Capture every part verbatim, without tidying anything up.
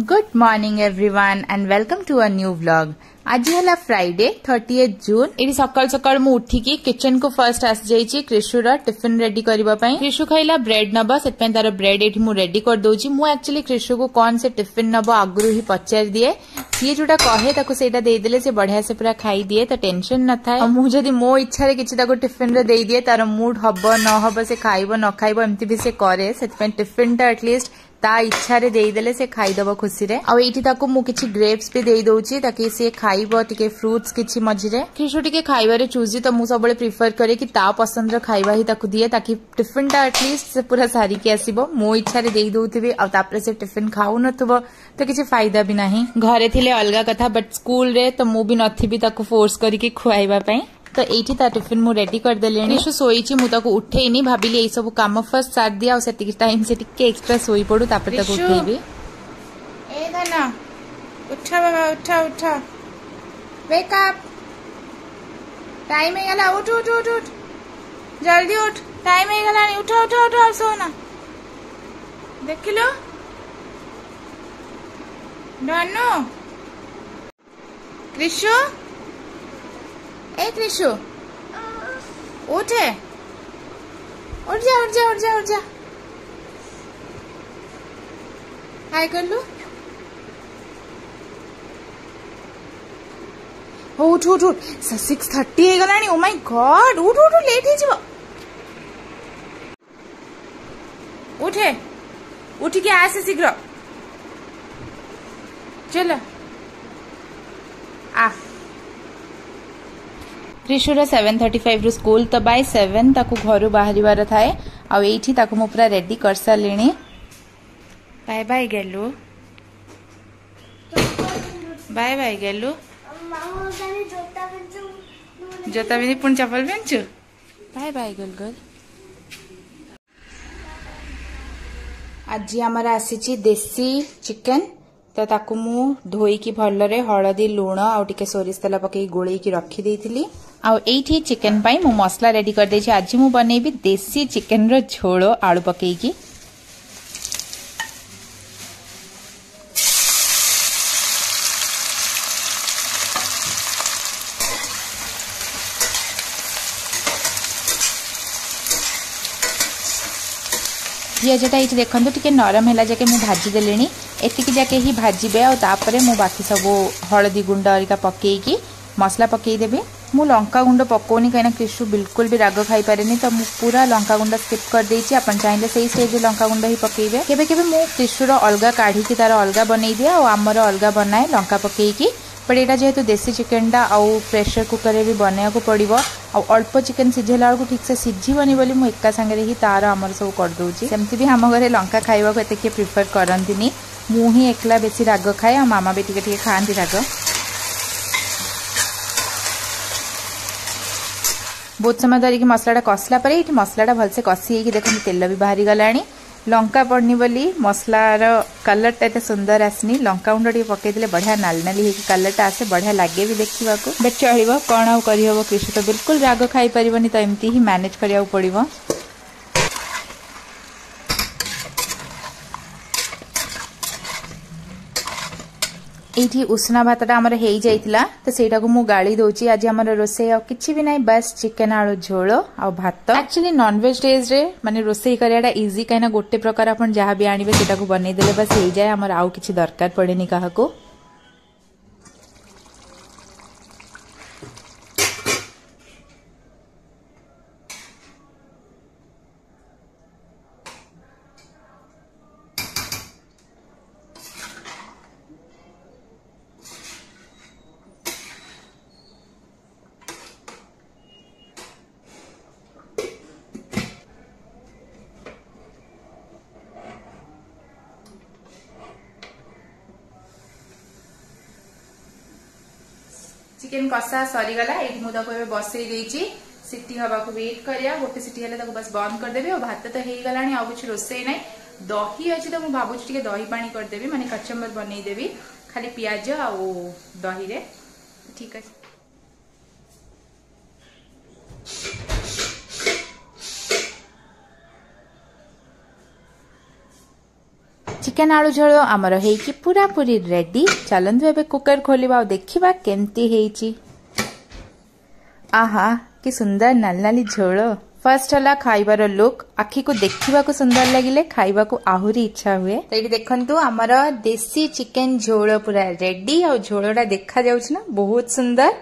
Good morning everyone and welcome to a new vlog. आज है Friday thirtieth जून। ये सकाल सकाल मु उठी की किचन को फर्स्ट आस जाइए क्रिशु टिफिन रेडी करबा पई। क्रिशु खाइला ब्रेड नबा सेट पई तार ब्रेड एठी मु रेडी कर दोजी। मु एक्चुअली क्रिशु को कौन से टिफिन नबा आगुरु ही पचार दिए, सी जोटा कहे ताको सेटा दे देले से बढ़िया से पूरा खाई दिए तो टेंशन न थाए। और मु जदी मो इच्छा रे किछि ताको टिफिन रे दे दिए तार मूड हबो न हबो से खाइबो न खाइबो एम्ति भी से करे, सेट पई टिफिन ता एटलीस्ट ता इच्छा रे देई देले से खाई दबो खुशी रे। आ एठी ताको मु किछि ग्रेप्स पे देई दोउची ताकि से खाइबो टिके फ्रूट्स किछि मझिरे। क्रिशु टिके खाइबा रे चूजी तो मु सबले प्रेफर करे कि ता पसंद रे खाइबा ही ताकु दिए ताकि टिफिन ता एटलीस्ट से पूरा सारी के आसीबो। मो इच्छा रे देई दोउथिबे आ तापर से टिफिन खाउ नथबो तो किछि फायदा भी नाही। घरे थिले अलगा कथा बट स्कूल रे तो मु भी नथिबी ताको फोर्स करिके खुआइबा पई। तो एठी ता टिफिन मु रेडी कर देले। क्रिशु सोईची मु ताको उठेइनी, भाबिले ए सब काम फर्स्ट साथ दिया और सेटिक टाइम से टिके एक्स्ट्रा सोई पडू तापर ताको उठेबी। ए धना उठा बाबा उठा उठा वेक अप टाइम हे गला उठ उठ उठ उठ जल्दी उठ टाइम हे गला उठ उठ उठ और सोना देखिलो नानो क्रिशु एक रिशु उठे उठ जा उठ जा उठ जा उठ जा हाय कर लू उठ उठ उठ सिक्स थर्टी है गलानी। ओ माय गॉड उठ उठ लेट है जीव उठे उठी के आसे शीघ्र चलो आ। क्रिशुर सेवन थर्टी फाइव रु स्कूल तो बाय सेवन ताकू घर बाहर थाए आउ एठी ताकू मु पूरा रेडी कर सालेनी। बाय बाय गेलु बाय बाय गेलु जोता बिनी पुन चपल बेंचु बाय बाय गेल गेल। आज हमरा आसीची देसी चिकन तो ताकू मु धोई की भल्ल रे हळदी लूण आउ टिके सोरिस तेल पके गोळी की रखी देइथिली। आउ एठी चिकन पाई मु मसला रेडी कर देछि। आज मु बनेबी देसी चिकन रो झोल आलू पके की। पियाजटा एठी देखंतु टिके नरम हैला जाके मु भाजी देलेनी। एतिकी जाके ही भाजीबे आउ तापरे मु बाकी सब हळदी गुंडा अरिका पके की मसला पके देबे। मु लंका गुंड पकोनी कहिना क्रिशु बिल्कुल भी राग खाई पारेनी तो मु पूरा लंका गुंड स्किप कर देछि। अपन चाहिले सही स्टेज रे लंका गुंड ही पकेबे। केबे केबे मु क्रिशु रो अलगा काढी की तार अलगा बनै दिया और हमर अलगा बनाए लंका पकेई की। पर एटा जेहेतु देसी चिकन डा आउ प्रेशर कुकर रे भी बनाया को पड़िबो और अल्प चिकन सिझेला को ठीक से सिझिबनी बोली मु एका संगे रे ही तार हमर सब कर दोछि। सेमति भी हम घरे लंका खाइबा को एते के प्रेफर करंतिनी, मु ही एकला बेसी राग खाए और मामा बेटी के ठीक खांती राग। बहुत समय धरिक मसलाटा कसला पर ये मसलाटा भलसे कषि हो देखते तेल भी बाहरी गलानी। लंका पड़नी बोली मसलार कलरटा एत सुंदर आसनी। लंका गुंड टे पकईदे बढ़िया नाली नाली हो कलरटा आसे बढ़िया लगे भी देखा बट चलो कौन आउ करहब। क्रिशु तो बिल्कुल राग खाई पारनी तो एमती ही मैनेज करा पड़ो। एठी उष्णा भातटा हमर हेई जाइतिला तो सेटा को मु गाली दोची। आज हमर रोसे आ किछि भी नाही बस चिकन आलू झोल आ भात। एक्चुअली नॉन वेज डेज रे माने रोसे करयाडा इजी काइना गोटे प्रकार अपन जहा भी आनिबे सेटा को बनै देले बस हेई जाय। हमर आउ किछि दरकार पड़ेनी काहा को। चिकेन कषा सरीगला। ये मुझे बसई देती सीटी हवा को वेट करा गोटे सीटी हेल्ले बस बंद करदेवी। और भात तो होगा आउ कि रोसे ना दही अच्छी तो मुझे भावुँ दही पा करदेवी मानते कचम्बर बनईदेवी खाली पिज आ दही रे। ठीक है चिकन आलू झोल आमर होइकी पूरा पूरी रेडी। चलंतु एबे कुकर खोलिबा देखिबा केमती हेइची। आहा कि सुंदर नाल नाली झोल। फर्स्ट होला खाइबार लुक, आखी को देखिबा को सुंदर लागिले खाइबा को आहुरी इच्छा हुए। तो एडी देखंतु आमर देसी चिकन झोल पूरा रेडी। आ झोलडा देखा जाउछ ना बहुत सुंदर,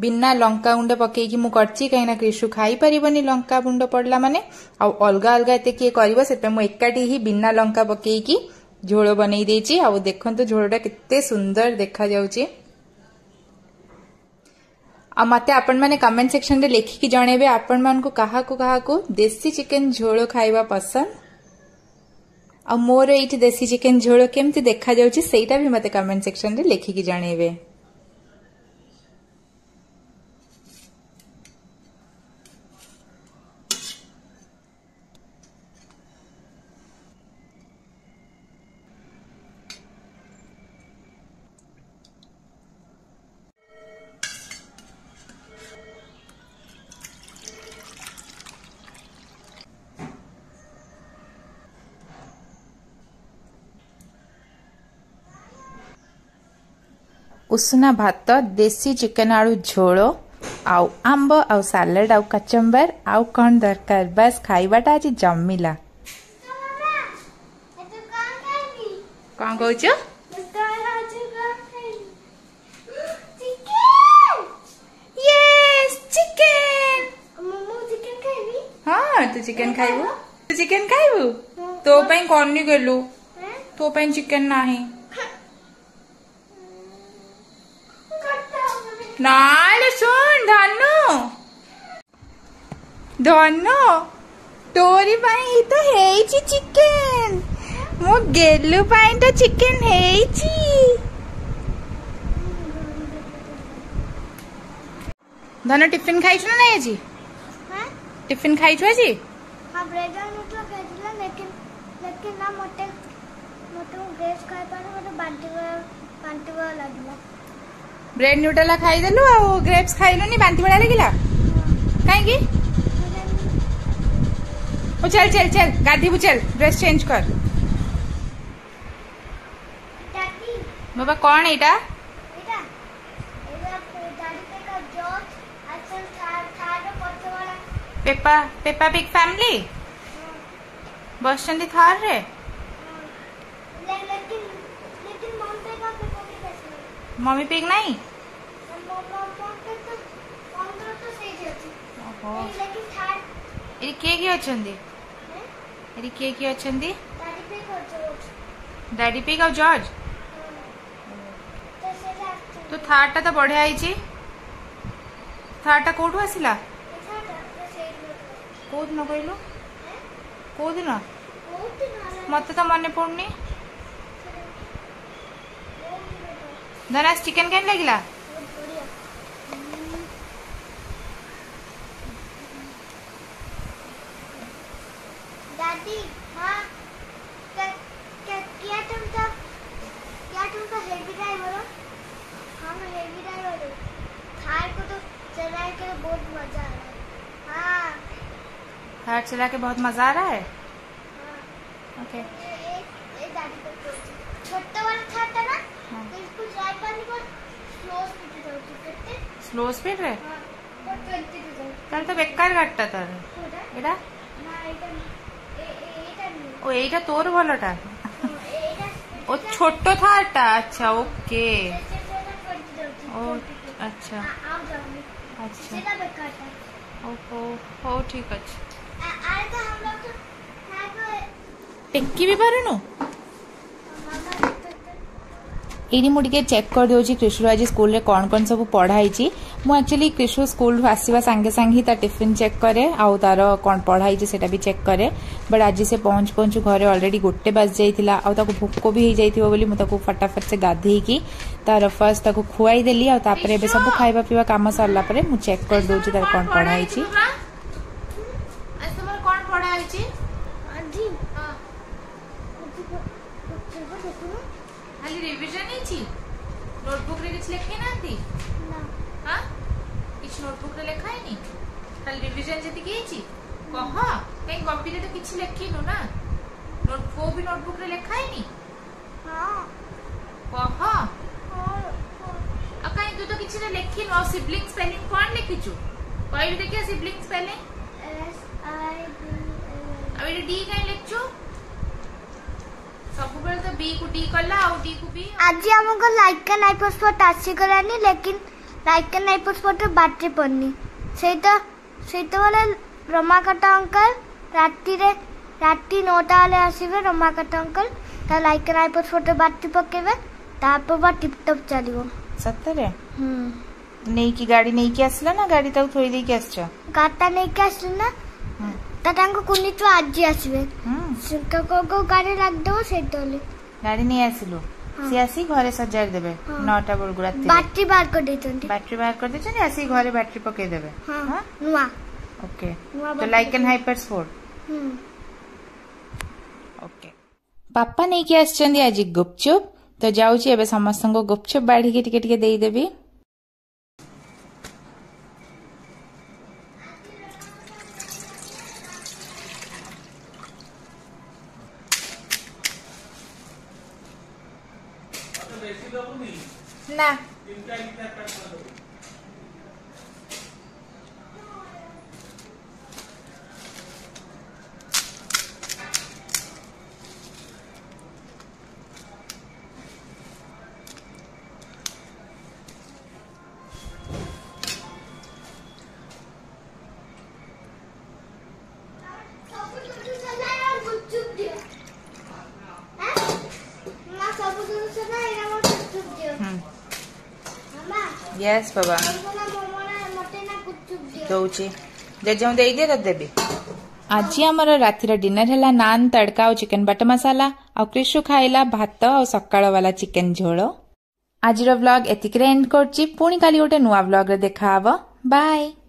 बिना लंका गुंड पकई कि मु करछि, कहिना क्रिशु खाई परिबनी लंका गुंड पडला माने आ अलगा अलगा एते के करबो सेते मु एकाटी ही बिना लंका पकई कि झोल बनै देछि। आ देखंतु झोलडा केते सुंदर देखा जाउछि। आ मते आपण माने कमेंट सेक्शन रे लेखि कि जणेबे आपण मान को कहा को कहा को देसी चिकन झोल खाइबा पसंद। आ मोर एठी देसी चिकन झोल केमती देखा जाउछि सेटा भी मते कमेंट सेक्शन रे लेखि कि जणेबे। उसना भात, देसी चिकन आलू झोल, आउ आंब, आउ सालाड, आउ कचंबर, आउ कौन दरकार, बस खाइबाटा आज जम्मिला। कौन कहू हाँ तू चिकन खाइबु तू चिकन खाइबु तो कौन नहीं गलु तो चिकन ना है नाले सुन धनु धनु तोरी पाई तो हेइची चिकन, मो गेलु पाई तो चिकन हेइची। धनु टिफिन खाइछु ना जी? हां टिफिन खाइछु जी। हां ब्रेड और नूडल खाइला लेकिन लेकिन ना मोटे मोटे ब्रेड खाइ पाना मोटे बांटी बांटी लागला। ब्रेड न्यूट्रेला खाई देलु आ ग्रेप्स खाइलो नी बांती बडा लागिला काहे की। ओ चल चल चल गाधीबु चल ड्रेस चेंज कर। दादी बाबा कोन एटा एटा एटा दादी पे का जॉब असल थार थार पत्ते वाला पेपा पेपा बिग फैमिली बसचंदी थार रे लेकिन लेकिन मॉम पे का पेपा बिग कैसे मम्मी पिक नहीं लेकिन थार ए के के अछंदी ए के के अछंदी दादी पे को जॉर्ज दादी पे का जॉर्ज तो सेटा तो थारटा तो बढ़िया आईची। थारटा कोठो आसीला थारटा तो सेट कोद न कइलो कोद न कोद न मते तो माने पड़नी। धनास चिकन केन लागिला दादी। हाँ क्या क्या तुम तो क्या तुम तो हेवी ड्राइवर हो? हाँ मैं हेवी ड्राइवर हूँ। थार को तो चला के बहुत मजा आ रहा है। हाँ थार चला के बहुत मजा आ रहा है। हाँ ओके एक एक दादी को छोटा वाला थार था ना तो इसको ड्राइव करने पर स्लो स्पीड पे जाओ कितने स्लो स्पीड है। हाँ और ट्वेंटी पे जाओ चल तो बेकार घटता था इड़ा ना इड़ा ओ एटा तोर भलटा ओ छोटो थारटा। अच्छा ओके ओ अच्छा अच्छा सेटा बेकार था। ओहो हो ठीक अछि। आ त हम लोग तो ना को टेक्की भी परनु एडी मुटिके चेक कर देउची कृष्णु आज स्कूल रे कोन कोन सब पढाई छी। मु एक्चुअली कृष्णु स्कूल रु आसीबा संगे संगे ता टिफिन चेक करे आउ तार कोन पढाई छी सेटा भी चेक करे। बट आज से पहुंच पहुंच घरे ऑलरेडी गोटे बस जाईतिला आउ ताको भूखो भी हे जाईतिबो बोली मु ताको फटाफट से गाधेई की तार फर्स्ट ताको खुवाई देली आउ तापर एबे सब खाइबा पीबा काम सरला परे मु चेक कर देउची तार कोन पढाई छी। आज तमर कोन पढाई छी आजी? हां खाली रिवीजन ही छी नोटबुक रे किछ लिखे नाती ना? हां किछ नोटबुक रे लिखाय नी खाली रिवीजन जति की छी कह कहीं कॉपी रे तो किछ लिखिनो ना नोट को भी नोटबुक रे लिखा है नी हां कहो आ काई तू तो किछ रे लिखिन और सिब्लिंग स्पेलिंग कोन लिखिछु कोइ देखिया sibling spelling S I B अब ये डी काई लिखछु सब बल तो बी को डी करला और डी को बी आज हमको लाइक का लाइक पासवर्ड आसी करानी लेकिन लाइक का लाइक पासवर्ड बैटरी पड़नी सेटा सेटा वाला रमाकांत अंकल राती रे राती नौटा वाले आसीबे रमाकांत अंकल ता लाइक का लाइक पासवर्ड बैटरी पकेबे तापर बा टिप टॉप चलिबो सत्तर है हम नहीं की गाड़ी नहीं के आसला ना गाड़ी तक थोड़ी दे के आसचा काटा नहीं के आसला ना ताटांग कोनी तो आज आसीबे सिंका को को गाड़ी राख दो सेटले गाड़ी नहीं आसिलो से आसी घरे सजाय देबे नौटा बरगु राती बैटरी बार कर देछंती बैटरी बार कर देछन आसी घरे बैटरी पके देबे हां नुवा ओके तो लाइक एंड हाइपरस्पोर्ट हम ओके पापा नहीं के आछंदी आज गुपचुप तो जाउची एबे समस्त को गुपचुप बाढ़ी के टिके टिके देई देबी ना Yes, Baba. Dochi. Jajam dei de ra debi. Aji amara rati ra dinner hela naan tadka au chicken butter masala au krishu khaila bhato au sakkala wala chicken jholo. Aji ra vlog etikre end korchi. Puni kali ote nuwa vlog re dekha habo. Bye.